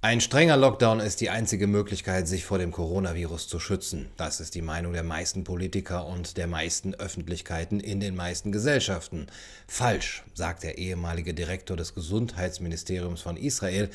Ein strenger Lockdown ist die einzige Möglichkeit, sich vor dem Coronavirus zu schützen. Das ist die Meinung der meisten Politiker und der meisten Öffentlichkeiten in den meisten Gesellschaften. Falsch, sagt der ehemalige Direktor des Gesundheitsministeriums von Israel,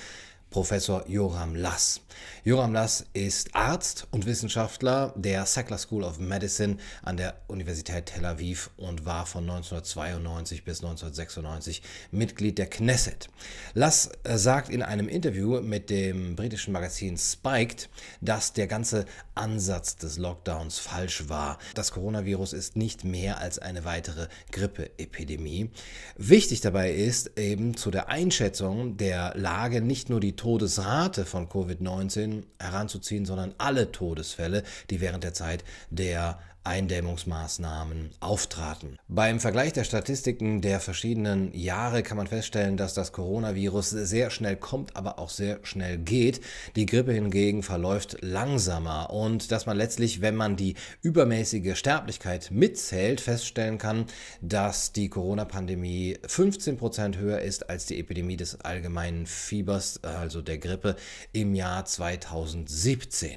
Professor Yoram Lass. Yoram Lass ist Arzt und Wissenschaftler der Sackler School of Medicine an der Universität Tel Aviv und war von 1992 bis 1996 Mitglied der Knesset. Lass sagt in einem Interview mit dem britischen Magazin Spiked, dass der ganze Ansatz des Lockdowns falsch war. Das Coronavirus ist nicht mehr als eine weitere Grippeepidemie. Wichtig dabei ist eben zu der Einschätzung der Lage nicht nur die Todesrate von Covid-19 heranzuziehen, sondern alle Todesfälle, die während der Zeit der Eindämmungsmaßnahmen auftraten. Beim Vergleich der Statistiken der verschiedenen Jahre kann man feststellen, dass das Coronavirus sehr schnell kommt, aber auch sehr schnell geht. Die Grippe hingegen verläuft langsamer und dass man letztlich, wenn man die übermäßige Sterblichkeit mitzählt, feststellen kann, dass die Corona-Pandemie 15% höher ist als die Epidemie des allgemeinen Fiebers, also der Grippe, im Jahr 2017.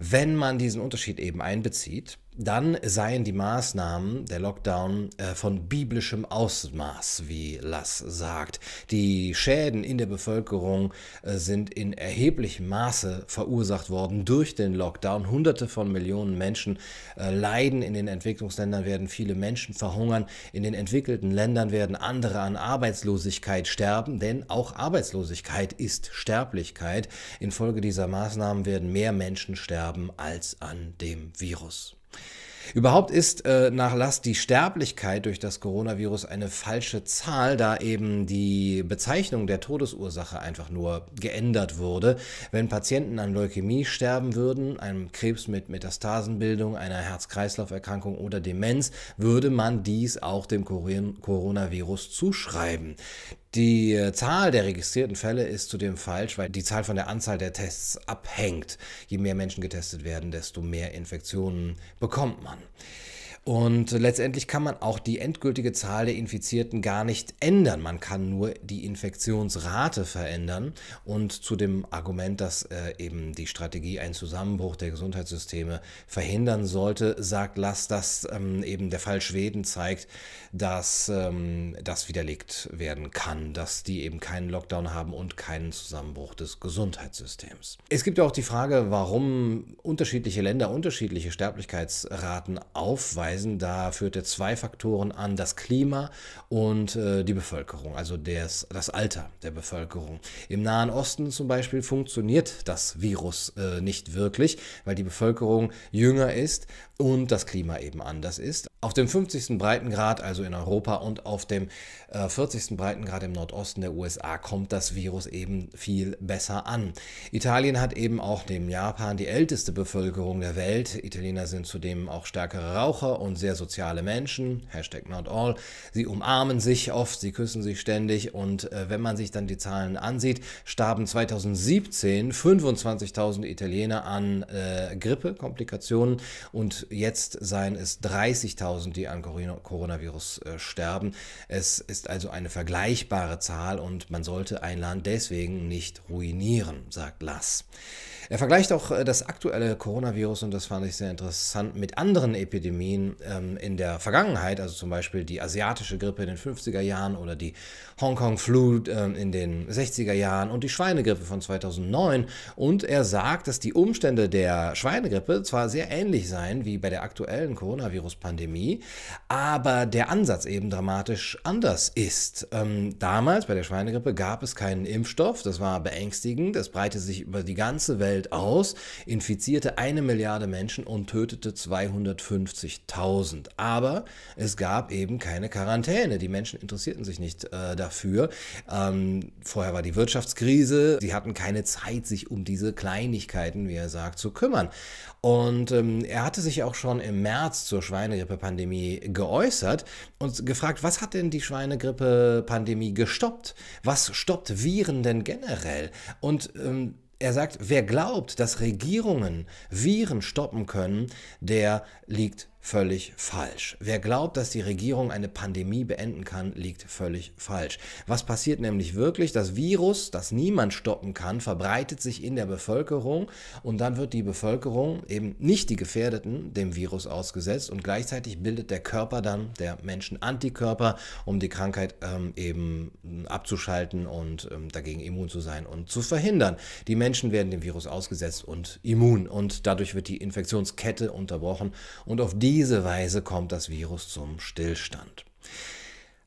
Wenn man diesen Unterschied eben einbezieht, dann seien die Maßnahmen der Lockdown von biblischem Ausmaß, wie Lass sagt. Die Schäden in der Bevölkerung sind in erheblichem Maße verursacht worden durch den Lockdown. Hunderte von Millionen Menschen leiden. In den Entwicklungsländern werden viele Menschen verhungern. In den entwickelten Ländern werden andere an Arbeitslosigkeit sterben, denn auch Arbeitslosigkeit ist Sterblichkeit. Infolge dieser Maßnahmen werden mehr Menschen sterben als an dem Virus. Überhaupt ist nach Lass die Sterblichkeit durch das Coronavirus eine falsche Zahl, da eben die Bezeichnung der Todesursache einfach nur geändert wurde. Wenn Patienten an Leukämie sterben würden, einem Krebs mit Metastasenbildung, einer Herz-Kreislauf-Erkrankung oder Demenz, würde man dies auch dem Coronavirus zuschreiben. Die Zahl der registrierten Fälle ist zudem falsch, weil die Zahl von der Anzahl der Tests abhängt. Je mehr Menschen getestet werden, desto mehr Infektionen bekommt man. Und letztendlich kann man auch die endgültige Zahl der Infizierten gar nicht ändern. Man kann nur die Infektionsrate verändern. Und zu dem Argument, dass eben die Strategie einen Zusammenbruch der Gesundheitssysteme verhindern sollte, sagt Lass, dass eben der Fall Schweden zeigt, dass das widerlegt werden kann, dass die eben keinen Lockdown haben und keinen Zusammenbruch des Gesundheitssystems. Es gibt auch die Frage, warum unterschiedliche Länder unterschiedliche Sterblichkeitsraten aufweisen. Da führt er zwei Faktoren an, das Klima und die Bevölkerung, also das Alter der Bevölkerung. Im Nahen Osten zum Beispiel funktioniert das Virus nicht wirklich, weil die Bevölkerung jünger ist und das Klima eben anders ist. Auf dem 50. Breitengrad, also in Europa, und auf dem 40. Breitengrad im Nordosten der USA kommt das Virus eben viel besser an. Italien hat eben auch neben Japan die älteste Bevölkerung der Welt. Italiener sind zudem auch stärkere Raucher und sehr soziale Menschen, #NotAll. Sie umarmen sich oft, sie küssen sich ständig und wenn man sich dann die Zahlen ansieht, starben 2017 25.000 Italiener an Grippekomplikationen und jetzt seien es 30.000, die an Coronavirus sterben. Es ist also eine vergleichbare Zahl und man sollte ein Land deswegen nicht ruinieren, sagt Lass. Er vergleicht auch das aktuelle Coronavirus, und das fand ich sehr interessant, mit anderen Epidemien in der Vergangenheit, also zum Beispiel die asiatische Grippe in den 50er Jahren oder die Hongkong-Flu in den 60er Jahren und die Schweinegrippe von 2009. Und er sagt, dass die Umstände der Schweinegrippe zwar sehr ähnlich seien wie bei der aktuellen Coronavirus-Pandemie, aber der Ansatz eben dramatisch anders ist. Damals bei der Schweinegrippe gab es keinen Impfstoff, das war beängstigend, das breitete sich über die ganze Welt aus, infizierte 1 Milliarde Menschen und tötete 250.000. Aber es gab eben keine Quarantäne. Die Menschen interessierten sich nicht dafür. Vorher war die Wirtschaftskrise. Sie hatten keine Zeit, sich um diese Kleinigkeiten, wie er sagt, zu kümmern. Und er hatte sich auch schon im März zur Schweinegrippe-Pandemie geäußert und gefragt, was hat denn die Schweinegrippe-Pandemie gestoppt? Was stoppt Viren denn generell? Und er sagt, wer glaubt, dass Regierungen Viren stoppen können, der liegt völlig falsch. Wer glaubt, dass die Regierung eine Pandemie beenden kann, liegt völlig falsch. Was passiert nämlich wirklich? Das Virus, das niemand stoppen kann, verbreitet sich in der Bevölkerung und dann wird die Bevölkerung, eben nicht die Gefährdeten, dem Virus ausgesetzt und gleichzeitig bildet der Körper dann, der Menschen, Antikörper, um die Krankheit eben abzuschalten und dagegen immun zu sein und zu verhindern. Die Menschen werden dem Virus ausgesetzt und immun und dadurch wird die Infektionskette unterbrochen und auf diese Weise kommt das Virus zum Stillstand.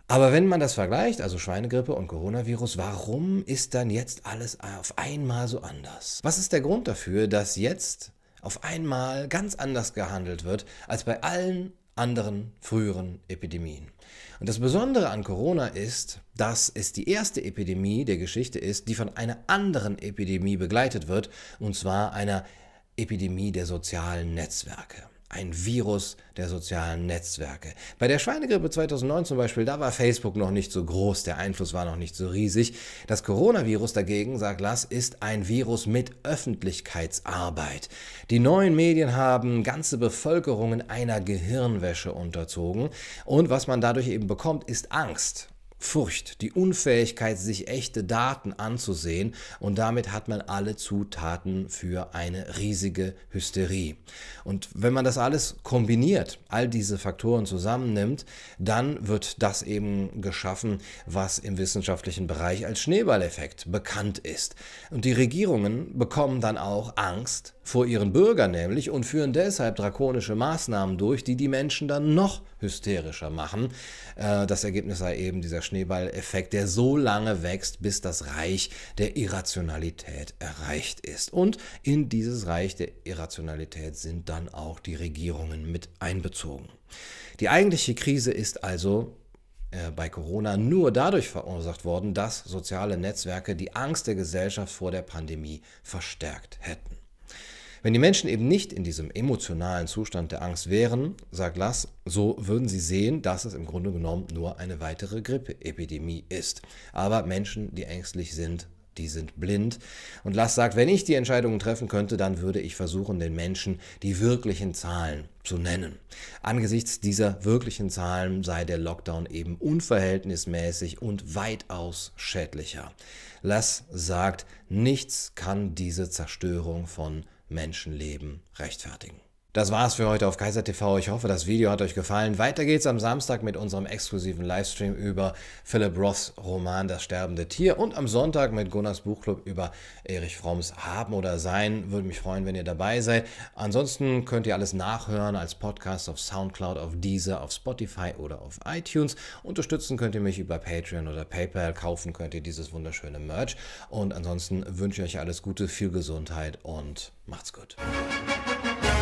Aber wenn man das vergleicht, also Schweinegrippe und Coronavirus, warum ist dann jetzt alles auf einmal so anders? Was ist der Grund dafür, dass jetzt auf einmal ganz anders gehandelt wird als bei allen anderen früheren Epidemien? Und das Besondere an Corona ist, dass es die erste Epidemie der Geschichte ist, die von einer anderen Epidemie begleitet wird, und zwar einer Epidemie der sozialen Netzwerke. Ein Virus der sozialen Netzwerke. Bei der Schweinegrippe 2009 zum Beispiel, da war Facebook noch nicht so groß, der Einfluss war noch nicht so riesig. Das Coronavirus dagegen, sagt Lass, ist ein Virus mit Öffentlichkeitsarbeit. Die neuen Medien haben ganze Bevölkerungen einer Gehirnwäsche unterzogen und was man dadurch eben bekommt, ist Angst. Furcht, die Unfähigkeit, sich echte Daten anzusehen und damit hat man alle Zutaten für eine riesige Hysterie. Und wenn man das alles kombiniert, all diese Faktoren zusammennimmt, dann wird das eben geschaffen, was im wissenschaftlichen Bereich als Schneeballeffekt bekannt ist. Und die Regierungen bekommen dann auch Angst vor ihren Bürgern nämlich und führen deshalb drakonische Maßnahmen durch, die die Menschen dann noch hysterischer machen. Das Ergebnis sei eben dieser Schneeballeffekt, der so lange wächst, bis das Reich der Irrationalität erreicht ist. Und in dieses Reich der Irrationalität sind dann auch die Regierungen mit einbezogen. Die eigentliche Krise ist also bei Corona nur dadurch verursacht worden, dass soziale Netzwerke die Angst der Gesellschaft vor der Pandemie verstärkt hätten. Wenn die Menschen eben nicht in diesem emotionalen Zustand der Angst wären, sagt Lass, so würden sie sehen, dass es im Grunde genommen nur eine weitere Grippeepidemie ist. Aber Menschen, die ängstlich sind, die sind blind. Und Lass sagt, wenn ich die Entscheidungen treffen könnte, dann würde ich versuchen, den Menschen die wirklichen Zahlen zu nennen. Angesichts dieser wirklichen Zahlen sei der Lockdown eben unverhältnismäßig und weitaus schädlicher. Lass sagt, nichts kann diese Zerstörung von Menschenleben rechtfertigen. Das war's für heute auf KaiserTV. Ich hoffe, das Video hat euch gefallen. Weiter geht's am Samstag mit unserem exklusiven Livestream über Philip Roths Roman Das Sterbende Tier und am Sonntag mit Gunnas Buchclub über Erich Fromms Haben oder Sein. Würde mich freuen, wenn ihr dabei seid. Ansonsten könnt ihr alles nachhören als Podcast auf Soundcloud, auf Deezer, auf Spotify oder auf iTunes. Unterstützen könnt ihr mich über Patreon oder PayPal. Kaufen könnt ihr dieses wunderschöne Merch. Und ansonsten wünsche ich euch alles Gute, viel Gesundheit und macht's gut.